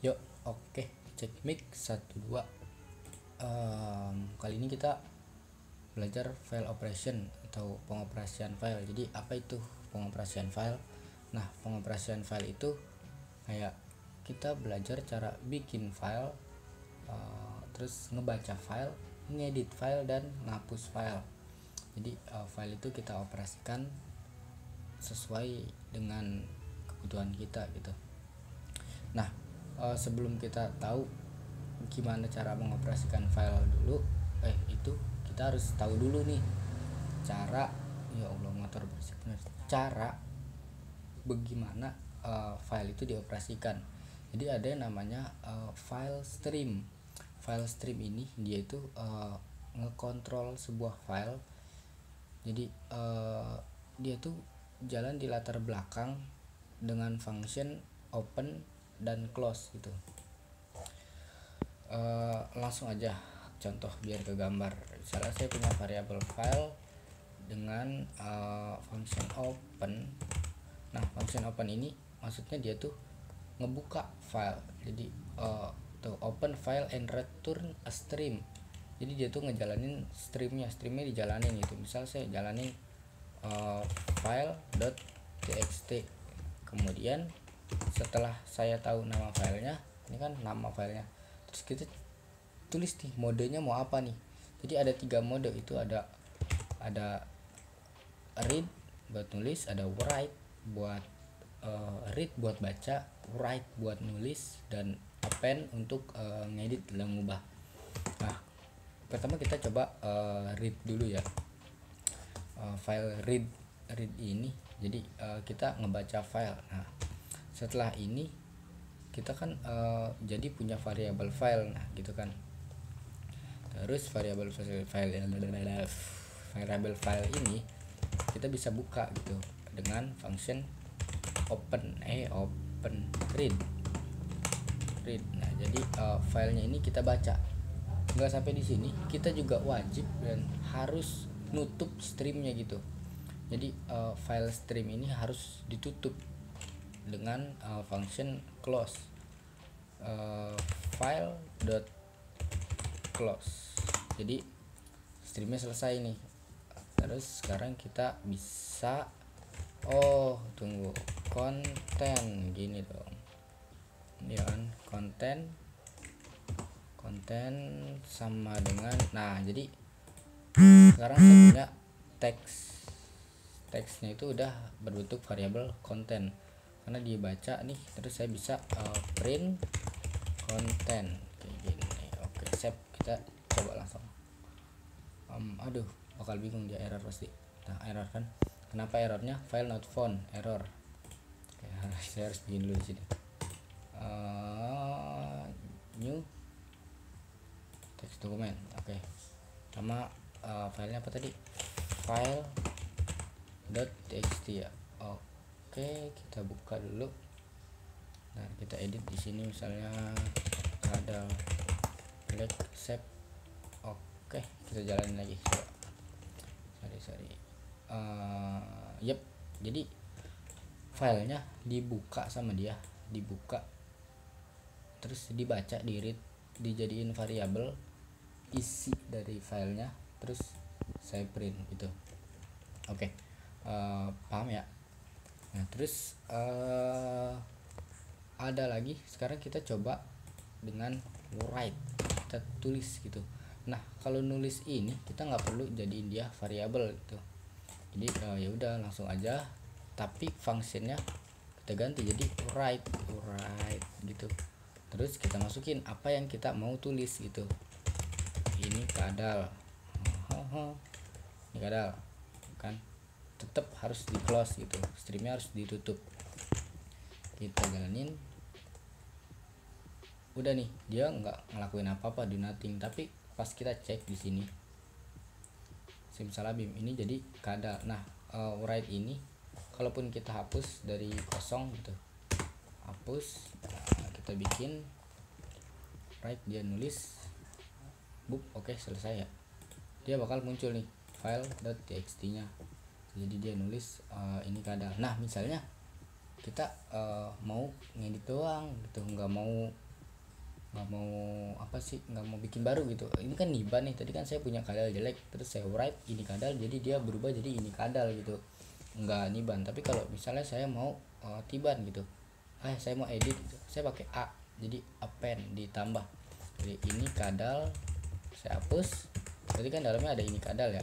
Yuk, oke, cek mic 1 2. Kali ini kita belajar file operation atau pengoperasian file. Jadi apa itu pengoperasian file? Nah, pengoperasian file itu kayak kita belajar cara bikin file, terus ngebaca file, ngedit file, dan ngapus file. Jadi file itu kita operasikan sesuai dengan kebutuhan kita gitu. Nah, sebelum kita tahu gimana cara mengoperasikan file dulu, kita harus tahu dulu nih cara, ya Allah motor bersih bener, cara bagaimana file itu dioperasikan. Jadi ada yang namanya file stream. File stream ini dia itu ngekontrol sebuah file. Jadi dia tuh jalan di latar belakang dengan function open dan close gitu. Langsung aja contoh biar ke gambar. Misalnya saya punya variabel file dengan function open. Nah, function open ini maksudnya dia tuh ngebuka file. Jadi tuh open file and return a stream. Jadi dia tuh ngejalanin streamnya dijalanin gitu. Misal saya jalanin file.txt, kemudian setelah saya tahu nama filenya, ini kan nama filenya, terus kita tulis nih modenya mau apa nih. Jadi ada 3 mode itu, ada read buat nulis, ada write buat read buat baca, write buat nulis, dan append untuk ngedit dan ngubah. Nah, pertama kita coba read dulu ya. File read ini jadi kita ngebaca file. Nah, setelah ini kita kan jadi punya variabel file, nah gitu kan. Terus variabel file ini kita bisa buka gitu dengan function open read. Nah, jadi filenya ini kita baca. Nggak sampai di sini, kita juga wajib dan harus nutup streamnya gitu. Jadi file stream ini harus ditutup dengan function close, file.close. Jadi streamnya selesai nih. Terus sekarang kita bisa, tunggu, konten gini dong ya kan, konten sama dengan, nah jadi sekarang saya punya teksnya itu udah berbentuk variabel konten karena dibaca nih. Terus saya bisa print konten kayak gini. Oke, save. Kita coba langsung. Aduh, bakal bingung dia, error pasti. Nah, error kan, kenapa errornya file not found, error. Oke, saya harus bikin dulu di sini new text document. Oke, sama filenya apa tadi, file.txt ya. Oke, kita buka dulu. Nah, kita edit di sini misalnya ada black, save. Oke, kita jalanin lagi. Sorry. Yep. Jadi filenya dibuka sama dia, dibuka terus dibaca, di read, dijadiin variabel isi dari filenya, terus saya print gitu. Oke, paham ya? Nah, terus ada lagi. Sekarang kita coba dengan write, kita tulis gitu. Nah, kalau nulis ini kita nggak perlu jadiin dia variabel gitu. Jadi ya udah langsung aja, tapi fungsinya kita ganti jadi write gitu. Terus kita masukin apa yang kita mau tulis gitu. Ini kadal, ini kadal kan, tetap harus di close gitu, streamnya harus ditutup. Kita jalanin, udah nih dia nggak ngelakuin apa-apa, do nothing. Tapi pas kita cek di sini, simsalabim, ini jadi kadal. Nah, write ini kalaupun kita hapus dari kosong gitu, hapus, nah, kita bikin write, dia nulis book. Oke, selesai ya. Dia bakal muncul nih file.txt nya. Jadi dia nulis ini kadal. Nah, misalnya kita mau ngedit doang gitu, nggak mau nggak mau apa sih, nggak mau bikin baru gitu. Ini kan niban nih, tadi kan saya punya kadal jelek, terus saya write ini kadal jadi dia berubah jadi ini kadal gitu, nggak niban. Tapi kalau misalnya saya mau tiban gitu, saya mau edit gitu, saya pakai A, jadi append, ditambah, jadi ini kadal saya hapus, tadi kan dalamnya ada ini kadal ya,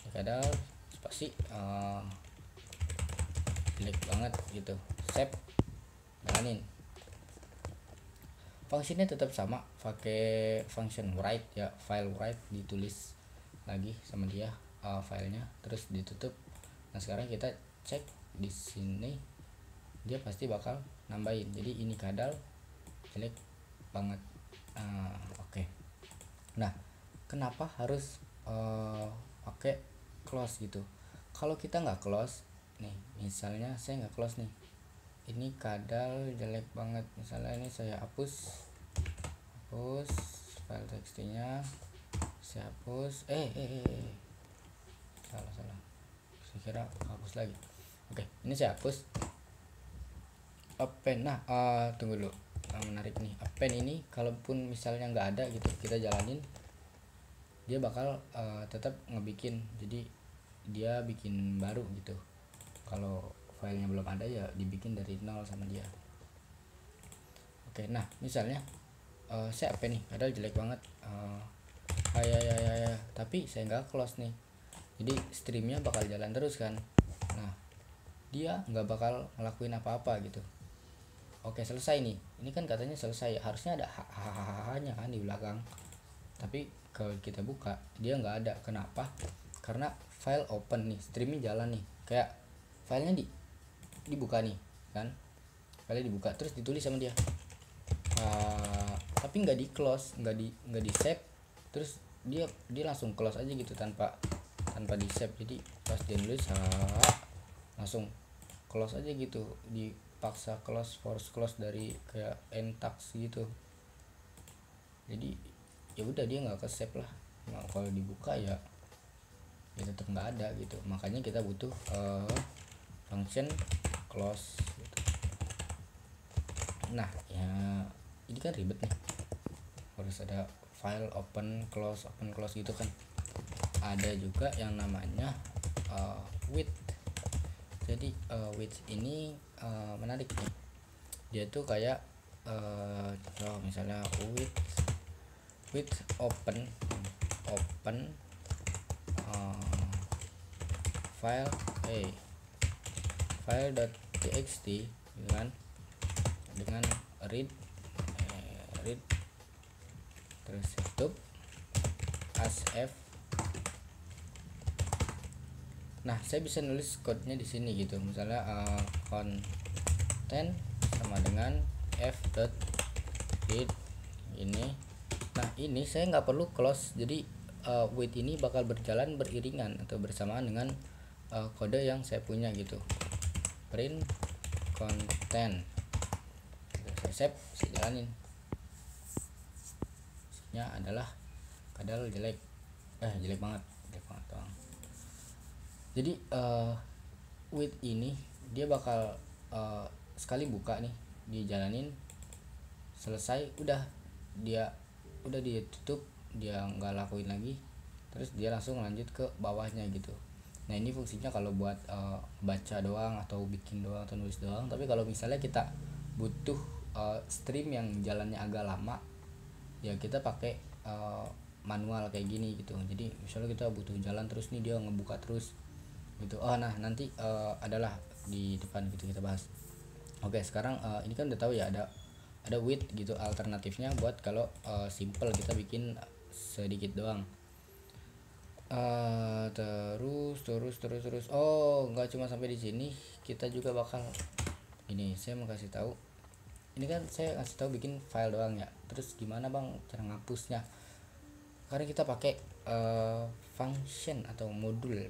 ini kadal spasi jelek banget gitu, save, jalanin. Fungsinya tetap sama, pakai function write ya, file write ditulis lagi sama dia filenya, terus ditutup. Nah sekarang kita cek di sini, dia pasti bakal nambahin. Jadi ini kadal jelek banget. Oke. Nah kenapa harus pakai close gitu? Kalau kita nggak close nih, misalnya saya nggak close nih. Ini kadal jelek banget, misalnya ini saya hapus file txt-nya, saya hapus, salah, saya kira hapus lagi. Oke, ini saya hapus, append. Nah tunggu dulu, menarik nih, append ini kalaupun misalnya nggak ada gitu, kita jalanin, dia bakal tetap ngebikin, jadi dia bikin baru gitu. Kalau filenya belum ada ya dibikin dari nol sama dia. Oke, nah misalnya saya apa nih, padahal jelek banget, tapi saya nggak close nih, jadi streamnya bakal jalan terus kan. Nah dia nggak bakal ngelakuin apa-apa gitu. Oke, selesai nih, ini kan katanya selesai, harusnya ada nya kan di belakang, tapi kalau kita buka dia nggak ada. Kenapa? Karena file open nih, streamnya jalan nih, kayak filenya dibuka nih kan, kalian dibuka terus ditulis sama dia, tapi nggak di close, nggak di save, terus dia langsung close aja gitu tanpa di save. Jadi pas dia nulis langsung close aja gitu, dipaksa close, force close dari kayak entax gitu. Jadi ya udah, dia nggak ke save lah. Nah, kalau dibuka ya tetap nggak ada gitu. Makanya kita butuh function close gitu. Nah ya ini kan ribet nih, harus ada file open close gitu kan. Ada juga yang namanya width. Jadi width ini menarik nih, dia tuh kayak misalnya width open file file.txt dengan read terus tutup asf. Nah saya bisa nulis code-nya di sini gitu, misalnya content sama dengan f.read ini. Nah ini saya nggak perlu close, jadi width ini bakal berjalan beriringan atau bersamaan dengan kode yang saya punya gitu. Print konten, saya save, saya jalanin, isinya adalah kadal jelek, jelek banget doang. Jadi width ini dia bakal sekali buka nih, dijalanin, selesai, udah, dia udah ditutup, dia nggak lakuin lagi, terus dia langsung lanjut ke bawahnya gitu. Nah ini fungsinya kalau buat baca doang atau bikin doang atau nulis doang. Tapi kalau misalnya kita butuh stream yang jalannya agak lama, ya kita pakai manual kayak gini gitu. Jadi misalnya kita butuh jalan terus nih, dia ngebuka terus gitu. Oh nah nanti adalah di depan gitu kita bahas. Oke, sekarang ini kan udah tahu ya ada width gitu, alternatifnya buat kalau simple kita bikin sedikit doang. Terus oh nggak cuma sampai di sini, kita juga bakal ini. Saya mau kasih tahu, ini kan saya kasih tahu bikin file doang ya, terus gimana bang cara ngapusnya? Karena kita pakai function atau modul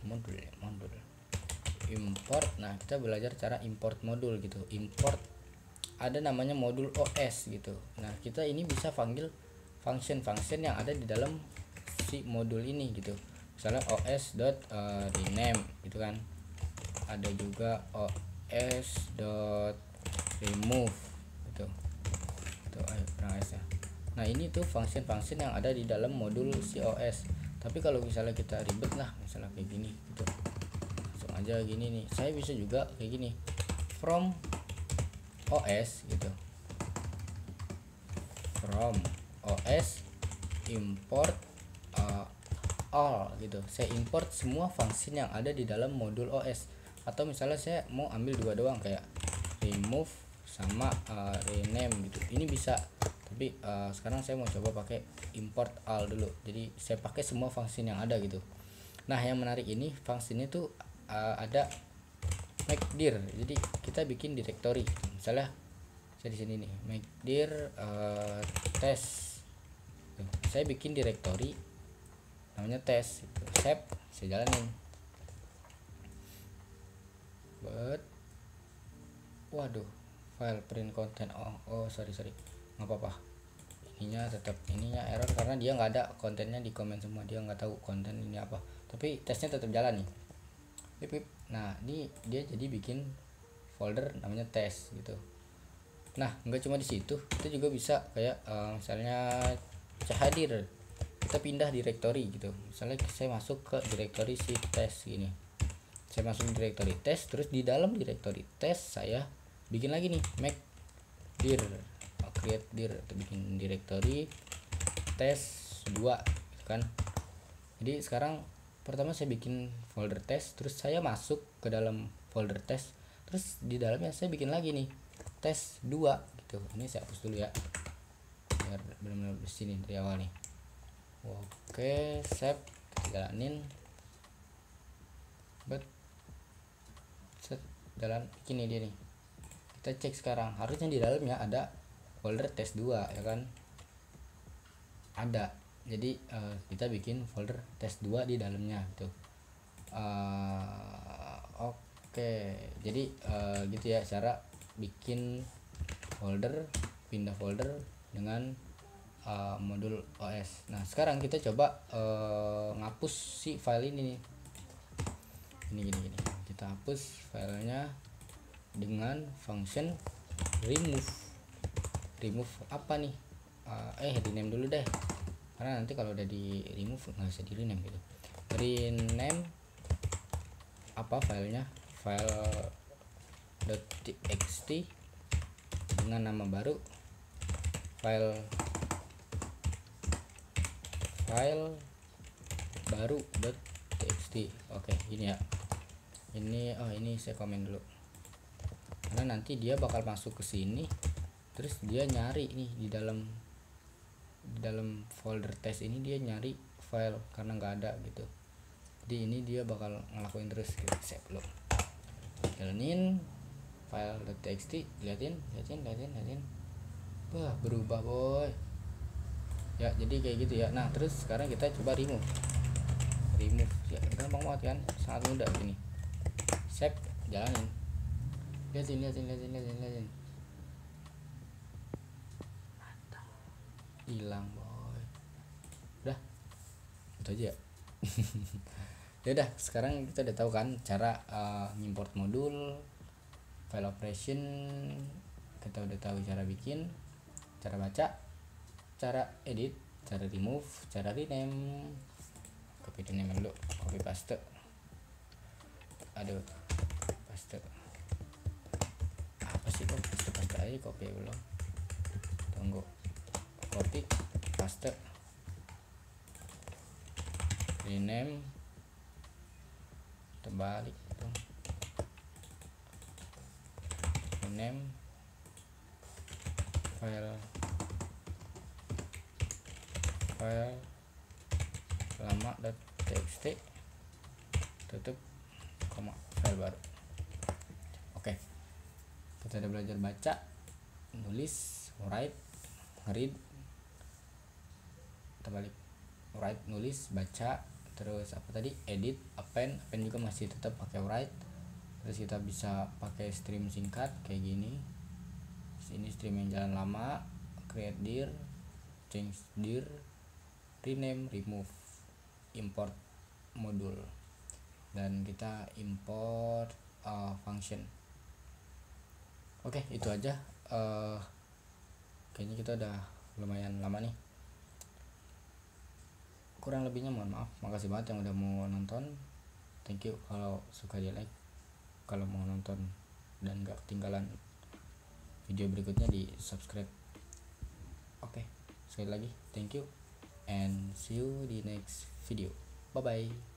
import. Nah kita belajar cara import modul gitu, import ada namanya modul OS gitu. Nah kita ini bisa panggil function yang ada di dalam si modul ini gitu, misalnya os.rename gitu kan, ada juga os.remove gitu. Itu pernah ya. Nah, ini tuh function-function yang ada di dalam modul COS. Tapi kalau misalnya kita ribet lah, misalnya kayak gini gitu. Langsung aja gini nih. Saya bisa juga kayak gini. From OS gitu. From OS import all gitu. Saya import semua function yang ada di dalam modul OS. Atau misalnya saya mau ambil dua doang kayak remove sama rename gitu. Ini bisa, tapi sekarang saya mau coba pakai import all dulu. Jadi saya pakai semua fungsi yang ada gitu. Nah, yang menarik ini fungsinya tuh ada make dir. Jadi kita bikin directory. Misalnya saya di sini nih, make dir test. Saya bikin directory namanya test. Gitu. Save, saya jalanin. But waduh, file print content. Oh sorry. Nggak apa-apa, ininya tetap ininya error karena dia nggak ada kontennya di komen semua, dia nggak tahu konten ini apa, tapi tesnya tetap jalan nih. Nah ini dia jadi bikin folder namanya tes gitu. Nah nggak cuma di situ, kita juga bisa kayak misalnya chahadir, kita pindah direktori gitu. Misalnya saya masuk ke direktori si tes gini, saya masuk direktori tes, terus di dalam direktori tes saya bikin lagi nih make dir, create dir, atau bikin directory tes 2 kan. Jadi sekarang pertama saya bikin folder tes, terus saya masuk ke dalam folder tes, terus di dalamnya saya bikin lagi nih tes 2 gitu. Ini saya hapus dulu ya biar benar-benar bersih nih dari awal nih. Oke, save, jalanin. But set, jalan gini dia nih. Kita cek sekarang, harusnya di dalamnya ada folder tes 2 ya kan, ada. Jadi kita bikin folder tes 2 di dalamnya gitu. Oke. Jadi gitu ya cara bikin folder, pindah folder dengan modul OS. Nah sekarang kita coba ngapus si file ini nih. Ini kita hapus filenya dengan function remove apa nih, rename dulu deh, karena nanti kalau udah di remove nggak bisa di rename gitu. Rename apa filenya, file .txt dengan nama baru, file baru .txt. Oke, gini ya. Ini saya komen dulu karena nanti dia bakal masuk ke sini, terus dia nyari nih di dalam folder tes ini, dia nyari file karena nggak ada gitu. Jadi ini dia bakal ngelakuin terus gitu. Save dulu, jalanin file.txt, liatin, wah berubah boy ya. Jadi kayak gitu ya. Nah terus sekarang kita coba remove ya, gampang banget kan, sangat mudah ini. Save, jalanin, liatin, hilang boy, udah itu aja. Ya udah, sekarang kita udah tahu kan cara import modul, file operation, kita udah tahu cara bikin, cara baca, cara edit, cara remove, cara rename. Copy rename dulu, copy paste, aduh paste apa sih kok, paste aja, copy belum, tunggu, copy paste, rename, terbalik dong, rename file lama.txt, tutup koma, file baru. Oke, kita udah belajar baca, nulis, write, read, terbalik, write nulis, baca, terus apa tadi, edit, append juga masih tetap pakai write. Terus kita bisa pakai stream singkat kayak gini, ini stream yang jalan lama, create dir, change dir, rename, remove, import modul, dan kita import function. Oke, itu aja. Kayaknya kita udah lumayan lama nih, kurang lebihnya mohon maaf. Makasih banget yang udah mau nonton, thank you. Kalau suka di like, kalau mau nonton dan gak ketinggalan video berikutnya di subscribe. Oke, sekali lagi thank you and see you di next video. Bye bye.